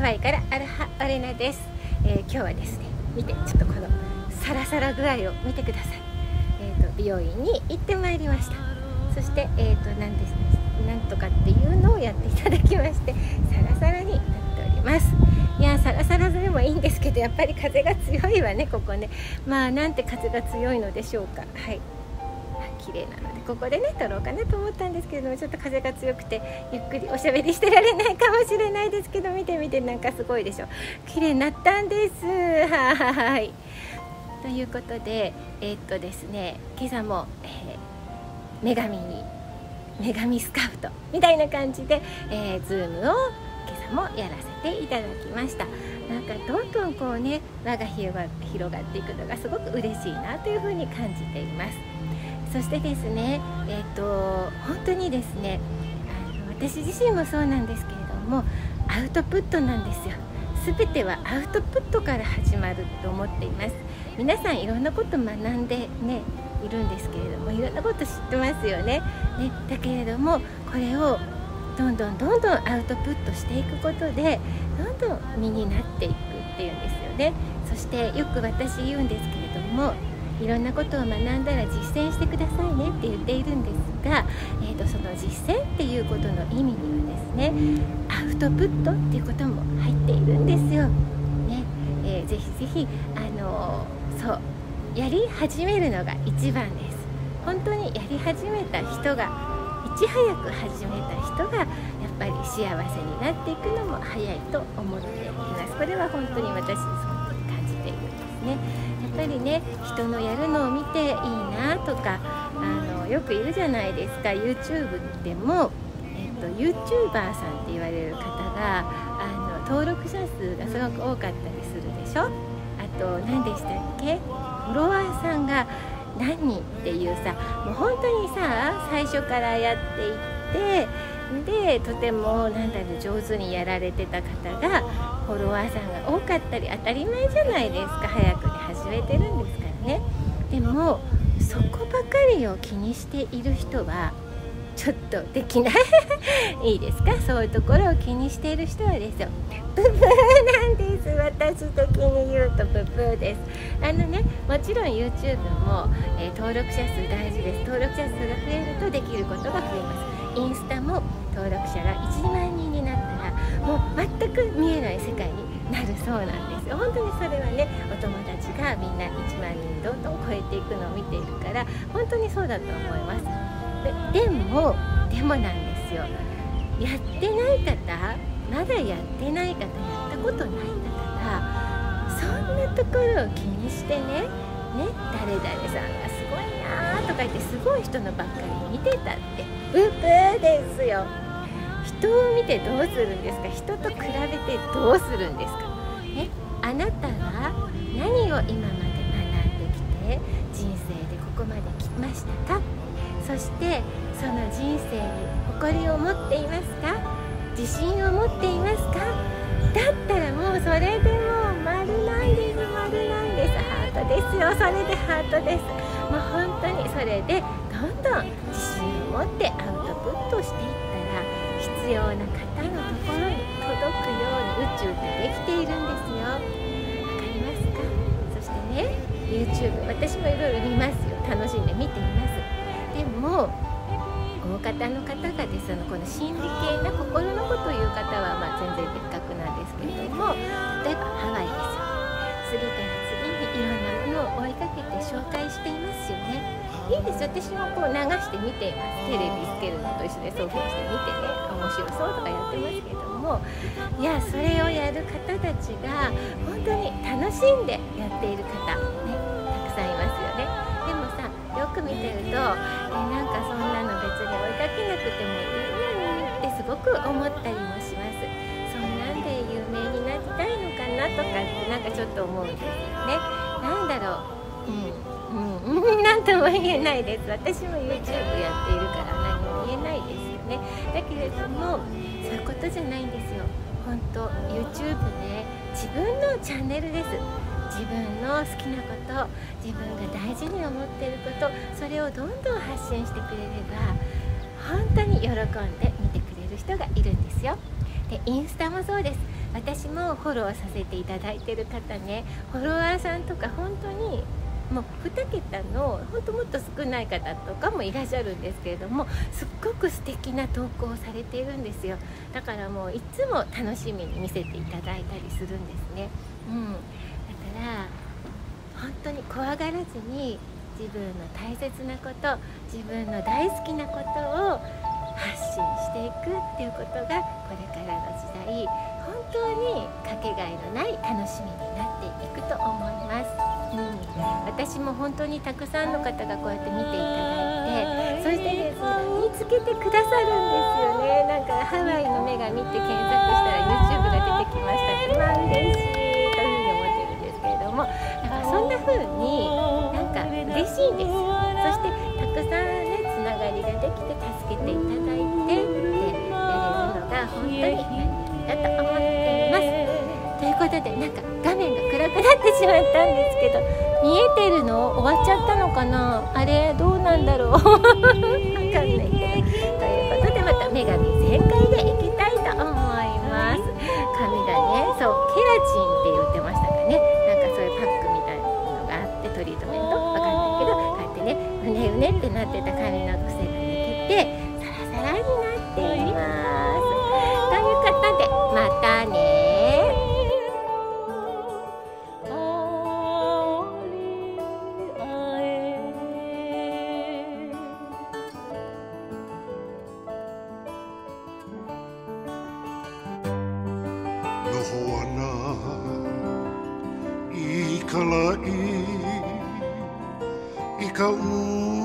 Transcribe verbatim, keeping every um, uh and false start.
ハワイからアロハオレナです、えー、今日はですね、見てちょっとこのサラサラ具合を見てください。えーと、美容院に行ってまいりました。そして、えーと、なんですね、なんとかっていうのをやっていただきまして、サラサラになっております。いやー、サラサラでもいいんですけど、やっぱり風が強いわね、ここね。まあなんて風が強いのでしょうか。はい、綺麗なのでここでね撮ろうかなと思ったんですけども、ちょっと風が強くてゆっくりおしゃべりしてられないかもしれないですけど、見てみて、なんかすごいでしょ。綺麗になったんです。はーい、ということで、えー、っとですね今朝も、えー、女神に女神スカウトみたいな感じで、えー、ズームを今朝もやらせていただきました。なんかどんどんこうね、輪が広がっていくのがすごく嬉しいなというふうに感じています。そしてですね、えーと、本当にですね、あの、私自身もそうなんですけれども、アウトプットなんですよ。全てはアウトプットから始まると思っています。皆さんいろんなこと学んでねいるんですけれども、いろんなこと知ってますよね。ね、だけれどもこれをどんどんどんどんアウトプットしていくことで、どんどん身になっていくっていうんですよね。そしてよく私言うんですけれども、いろんなことを学んだら実践してくださいねって言っているんですが、えー、とその実践っていうことの意味にはですね、アウトプットっていうことも入っているんですよ、ねえー、ぜひぜひ、あのー、そうやり始めるのが一番です。本当にやり始めた人が、いち早く始めた人がやっぱり幸せになっていくのも早いと思っています。これは本当に私そう感じているんですね。やっぱりね、人のやるのを見ていいなとか、あのよくいるじゃないですか。 YouTube でも、えっと、YouTuber さんって言われる方が、あの登録者数がすごく多かったりするでしょ。あと何でしたっけ、フォロワーさんが何人っていうさ、もう本当にさ最初からやっていって、でとてもなんだろう、上手にやられてた方がフォロワーさんが多かったり、当たり前じゃないですか。早く始めてるんですからね。でもそこばかりを気にしている人はちょっとできないいいですか、そういうところを気にしている人はですよ、ブブーなんです。私的に言うとブブーです。あのね、もちろん YouTube も、えー、登録者数大事です。登録者数が増えるとできることが増えます。インスタも登録者がいちまんにんになったら、もう全く見えない世界になるそうなんですよ。本当にそれはね、お友達がみんないちまんにんどんどん超えていくのを見ているから、本当にそうだと思います。 で, でもでもなんですよ、やってない方、まだやってない方、やったことない方がそんなところを気にしてね、ね誰々さんがすごいなーとか言って、すごい人のばっかり見てたって、ブブーですよ。人を見てどうするんですか。人と比べてどうするんですか、ね、あなたは何を今まで学んできて、人生でここまで来ましたか。そしてその人生に誇りを持っていますか。自信を持っていますか。だったらもうそれでもう丸なんです、丸なんです。ハートですよ、それでハートです。もう本当にそれでどんどん自信を持ってアウトプットしていって、必要な方のところに届くように宇宙ってできているんですよ。わかりますか。そしてね、 YouTube 私もいろいろ見ますよ。楽しんで見ています。でも大方の方がですね、この心理系な心のことを言う方は、まあ、全然別格なんですけれども、例えばハワイですよ。次から次にいろんなものを追いかけて紹介していますよね。いいですよ、私もこう流して見ています。テレビつけるのと一緒で、そういうふうにして見てね、面白そうとかやってますけども、いや、それをやる方たちが本当に楽しんでやっている方、ね、たくさんいますよね。でもさ、よく見てると、えなんかそんなの別に追いかけなくてもいいのにってすごく思ったりもします。そんなんで有名になりたいのかなとかってなんかちょっと思うんですよね。なんだろう、うんうん、なんとも言えないです。私も YouTube やっているから何も言えないですよね。だけれどもそういうことじゃないんですよ。本当 YouTube ね、自分のチャンネルです。自分の好きなこと、自分が大事に思っていること、それをどんどん発信してくれれば本当に喜んで見てくれる人がいるんですよ。で、インスタもそうです。私もフォローさせていただいてる方ね、フォロワーさんとか本当にもうにけたの本当もっと少ない方とかもいらっしゃるんですけれども、すっごく素敵な投稿をされているんですよ。だからもういつも楽しみに見せていただいたりするんですね。うん、だから本当に怖がらずに自分の大切なこと、自分の大好きなことを発信していくっていうことがこれからの時代本当にかけがえのない楽しみになっていくと思います。うん、私も本当にたくさんの方がこうやって見ていただいて、そしてですね、見つけてくださるんですよね。なんかハワイの女神って検索したら YouTube が出てきましたって、まあ嬉しいというふうに思ってるんですけれども、なんかそんな風になんか嬉しいんです。そしてたくさんね、つながりができて助けていただいてってやれるのが本当に何だと思っています。ということで、なんか画面が暗くなってしまったんですけど、見えてるの終わっちゃったのかな、あれどうなんだろうわかんないけど、ということでまた女神全開でいきたいと思います。髪がね、そうケラチンって言ってましたかね、なんかそういうパックみたいなのがあって、トリートメントわかんないけど、こうやってねうねうねってなってた髪の癖が抜けてサラサラになっています。ということでまたね。Ikaw